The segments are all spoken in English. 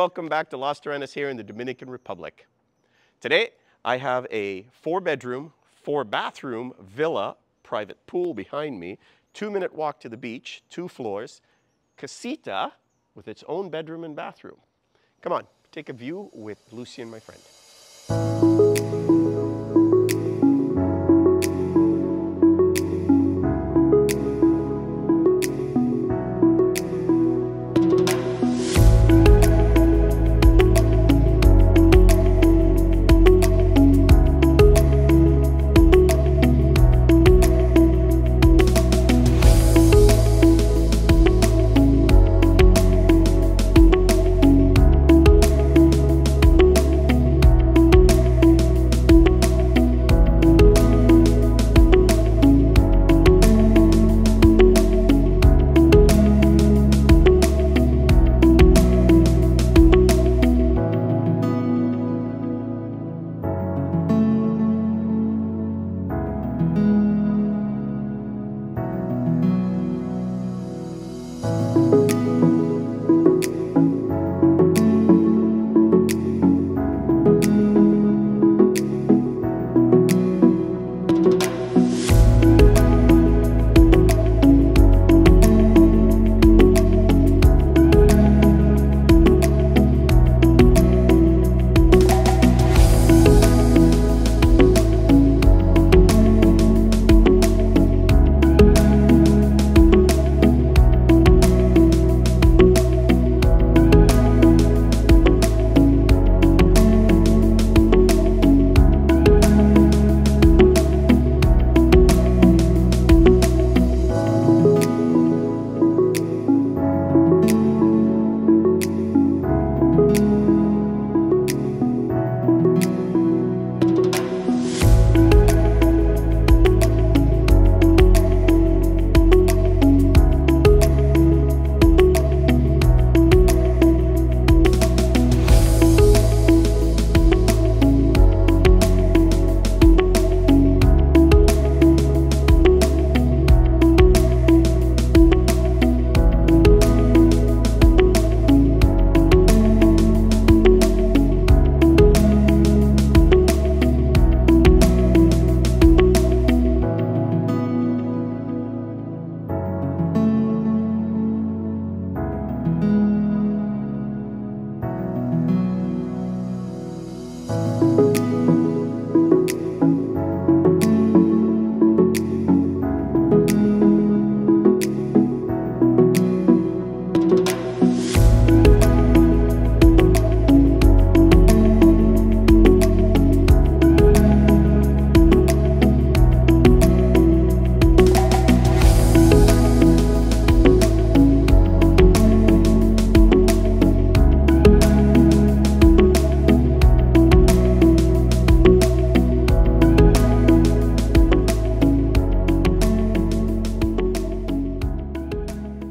welcome back to Las Terrenas here in the Dominican Republic. Today, I have a 4-bedroom, 4-bathroom villa, private pool behind me, 2-minute walk to the beach, 2 floors, casita with its own bedroom and bathroom. Come on, take a view with Lucy and my friend.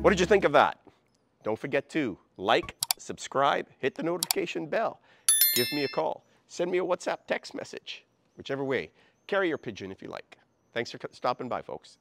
What did you think of that? Don't forget to like, subscribe, hit the notification bell, give me a call, send me a WhatsApp text message, whichever way. Carrier pigeon if you like. Thanks for stopping by, folks.